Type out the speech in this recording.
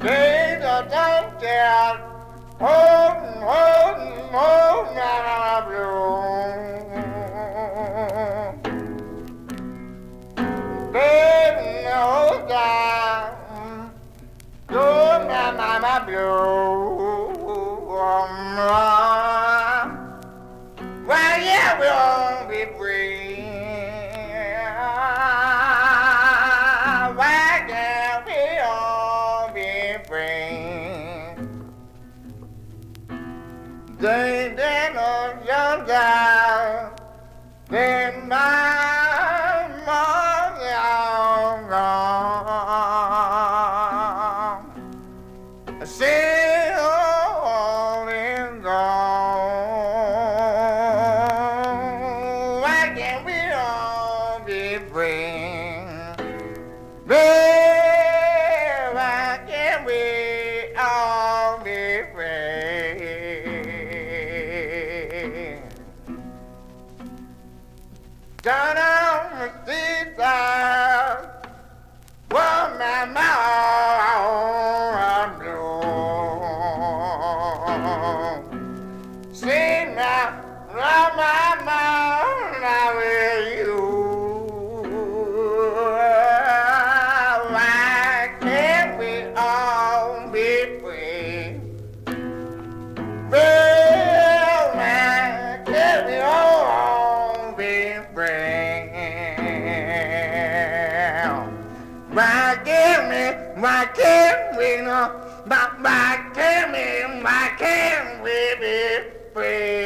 Days are down there, holding, holding, holding out of you. Baby, no time, don't my blue. Well, yeah, we won't be free. Why can't we all be free? They did not just die. They might more long gone. See all in gone. Why can't we all be free? Down on the seaside, where my mouth blows. See now, round my mouth, I will you. Why can't we know? Why can't we be free?